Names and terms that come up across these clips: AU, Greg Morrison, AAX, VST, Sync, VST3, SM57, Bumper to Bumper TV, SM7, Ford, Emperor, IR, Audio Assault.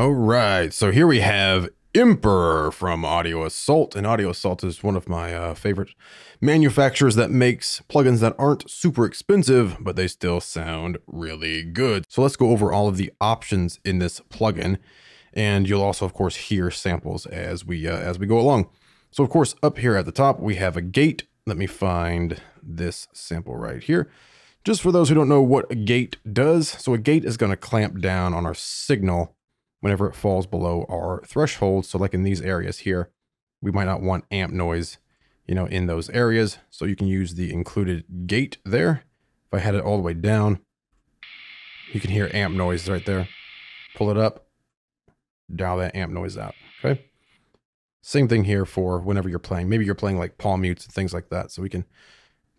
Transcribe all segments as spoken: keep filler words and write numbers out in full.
All right, so here we have Emperor from Audio Assault, and Audio Assault is one of my uh, favorite manufacturers that makes plugins that aren't super expensive, but they still sound really good. So let's go over all of the options in this plugin, and you'll also, of course, hear samples as we uh, as we go along. So, of course, up here at the top, we have a gate. Let me find this sample right here. Just for those who don't know what a gate does, so a gate is going to clamp down on our signal whenever it falls below our threshold. So like in these areas here, we might not want amp noise, you know, in those areas. So you can use the included gate there. If I had it all the way down, you can hear amp noise right there. Pull it up, dial that amp noise out, okay? Same thing here for whenever you're playing. Maybe you're playing like palm mutes and things like that. So we can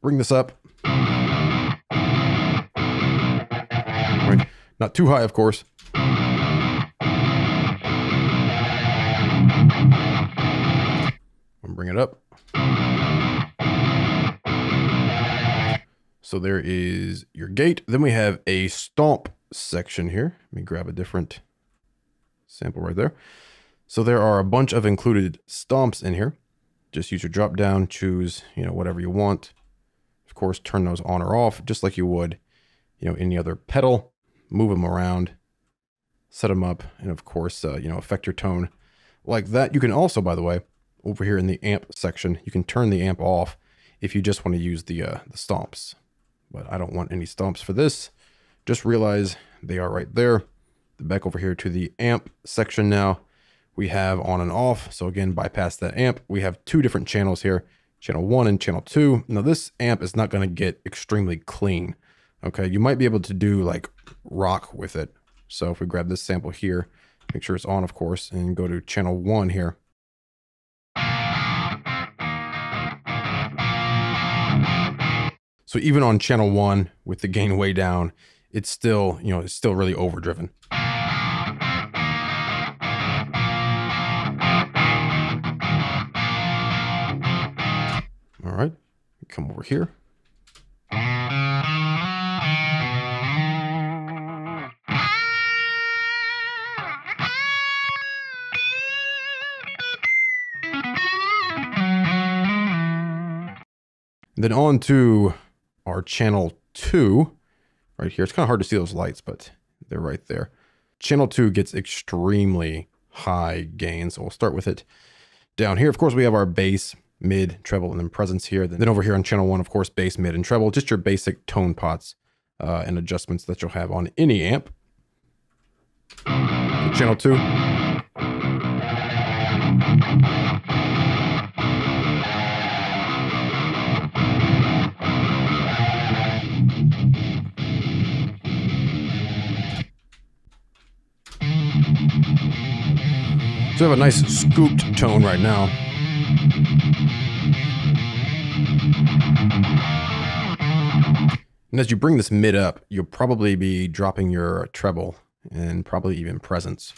bring this up. Right. Not too high, of course. Bring it up. So there is your gate. Then we have a stomp section here. Let me grab a different sample right there. So there are a bunch of included stomps in here. Just use your drop down, choose, you know, whatever you want. Of course, turn those on or off just like you would, you know, any other pedal. Move them around, set them up, and of course, uh, you know, affect your tone like that. You can also, by the way, over here in the amp section, you can turn the amp off if you just want to use the, uh, the stomps. But I don't want any stomps for this. Just realize they are right there. Back over here to the amp section now, we have on and off. So again, bypass that amp. We have two different channels here, channel one and channel two. Now this amp is not going to get extremely clean. Okay, you might be able to do like rock with it. So if we grab this sample here, make sure it's on, of course, and go to channel one here. So even on channel one with the gain way down, it's still, you know, it's still really overdriven. All right, come over here. Then on to our channel two right here. It's kind of hard to see those lights, but they're right there. Channel two gets extremely high gain. So we'll start with it down here. Of course, we have our bass, mid, treble, and then presence here. Then over here on channel one, of course, bass, mid, and treble, just your basic tone pots uh, and adjustments that you'll have on any amp. So channel two. So we have a nice scooped tone right now. And as you bring this mid up, you'll probably be dropping your treble and probably even presence.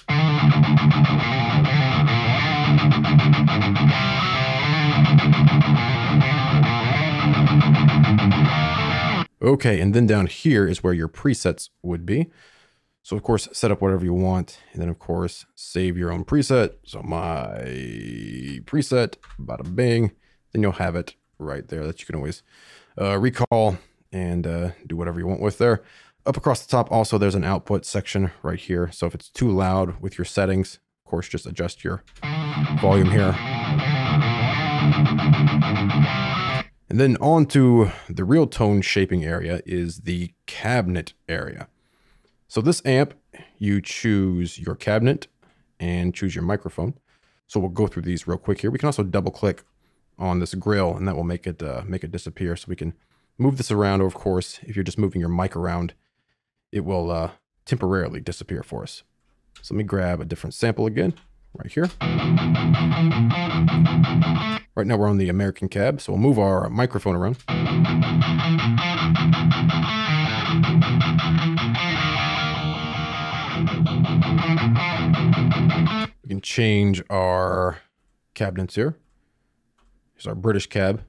Okay, and then down here is where your presets would be. So of course, set up whatever you want. And then of course, save your own preset. So my preset, bada bing, then you'll have it right there that you can always uh, recall and uh, do whatever you want with there. Up across the top, also there's an output section right here. So if it's too loud with your settings, of course, just adjust your volume here. And then on to the real tone shaping area is the cabinet area. So this amp, you choose your cabinet and choose your microphone. So we'll go through these real quick here. We can also double click on this grill and that will make it uh, make it disappear. So we can move this around, or of course, if you're just moving your mic around, it will uh, temporarily disappear for us. So let me grab a different sample again, right here. Right now we're on the American cab, so we'll move our microphone around. We can change our cabinets here. Here's our British cab.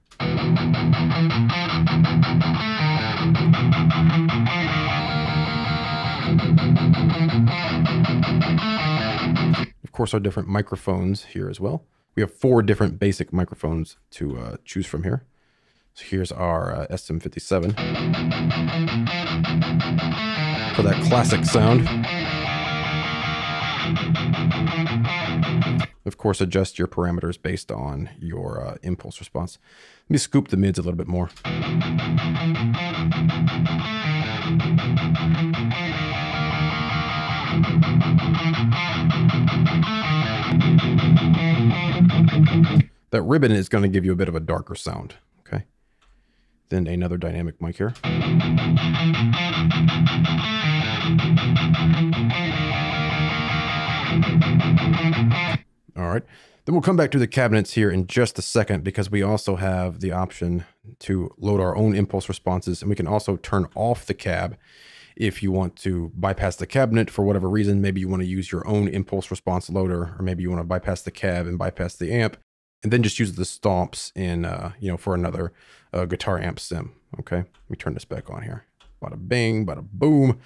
course, our different microphones here as well. We have four different basic microphones to uh, choose from here. So here's our uh, S M fifty-seven for that classic sound. Of course, adjust your parameters based on your uh, impulse response. Let me scoop the mids a little bit more. That ribbon is going to give you a bit of a darker sound, okay? Then another dynamic mic here. All right, then we'll come back to the cabinets here in just a second, because we also have the option to load our own impulse responses, and we can also turn off the cab if you want to bypass the cabinet for whatever reason. Maybe you want to use your own impulse response loader, or maybe you want to bypass the cab and bypass the amp, and then just use the stomps in, uh, you know, for another uh, guitar amp sim. Okay, let me turn this back on here. Bada bing, bada boom.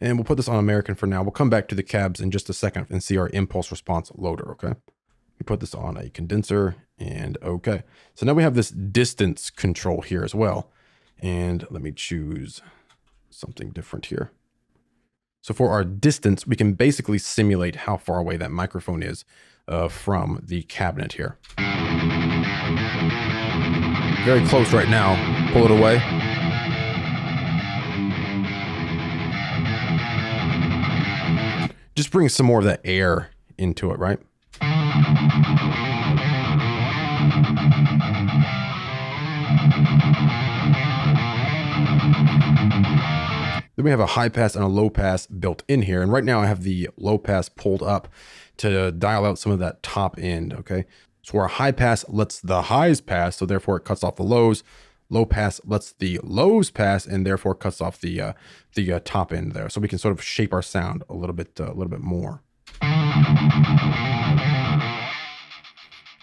And we'll put this on American for now. We'll come back to the cabs in just a second and see our impulse response loader, okay? We put this on a condenser, and okay. So now we have this distance control here as well. And let me choose something different here. So for our distance, we can basically simulate how far away that microphone is uh, from the cabinet here. Very close right now. Pull it away. Just bring some more of that air into it, right? Then we have a high pass and a low pass built in here. And right now I have the low pass pulled up to dial out some of that top end, okay? So our high pass lets the highs pass, so therefore it cuts off the lows. Low pass lets the lows pass, and therefore cuts off the uh, the uh, top end there. So we can sort of shape our sound a little bit, uh, a little bit more.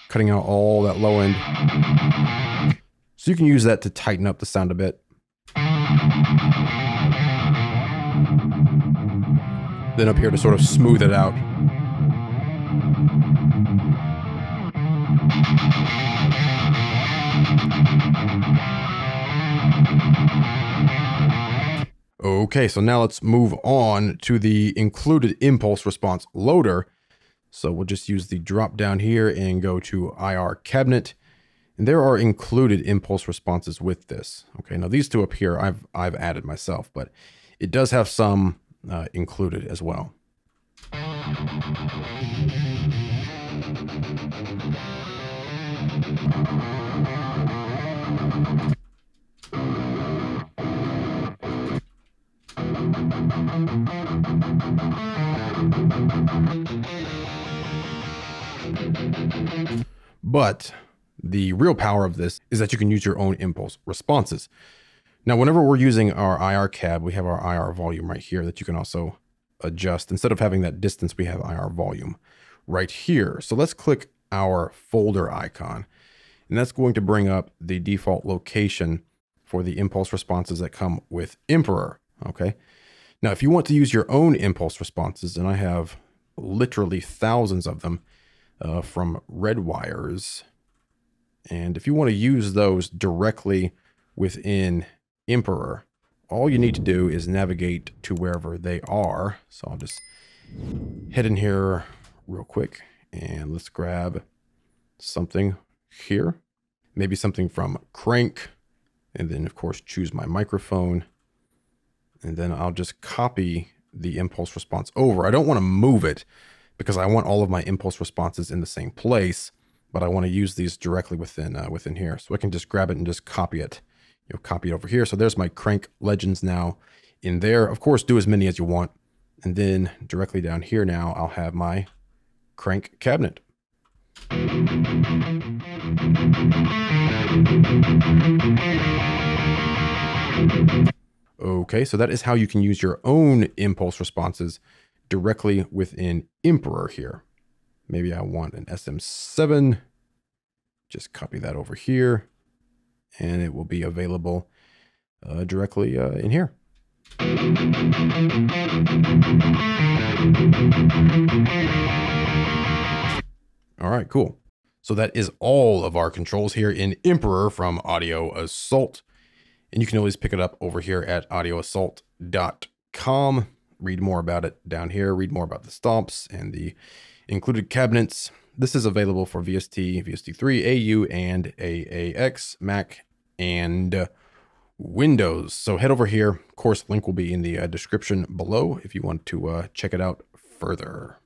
Cutting out all that low end. So you can use that to tighten up the sound a bit. Then up here to sort of smooth it out. Okay, so now let's move on to the included impulse response loader. So we'll just use the drop down here and go to I R cabinet. And there are included impulse responses with this. Okay, now these two up here I've, I've added myself, but it does have some uh, included as well. But the real power of this is that you can use your own impulse responses. Now, whenever we're using our I R cab, we have our I R volume right here that you can also adjust. Instead of having that distance, we have I R volume right here. So let's click our folder icon, and that's going to bring up the default location for the impulse responses that come with Emperor. Okay. Now, if you want to use your own impulse responses, and I have literally thousands of them uh, from Red Wires, and if you want to use those directly within Emperor, all you need to do is navigate to wherever they are. So I'll just head in here real quick, and let's grab something here. Maybe something from Crank, and then, of course, choose my microphone. And then I'll just copy the impulse response over. I don't want to move it because I want all of my impulse responses in the same place, but I want to use these directly within uh, within here. So I can just grab it and just copy it, you know, copy it over here. So there's my Crank Legends now in there. Of course, do as many as you want. And then directly down here now, I'll have my Crank cabinet. Okay, so that is how you can use your own impulse responses directly within Emperor here. Maybe I want an S M seven. Just copy that over here, and it will be available uh, directly uh, in here. All right, cool. So that is all of our controls here in Emperor from Audio Assault. And you can always pick it up over here at audio assault dot com. Read more about it down here. Read more about the stomps and the included cabinets. This is available for V S T, V S T three, A U, and A A X, Mac, and Windows. So head over here. Of course, link will be in the uh, description below if you want to uh, check it out further.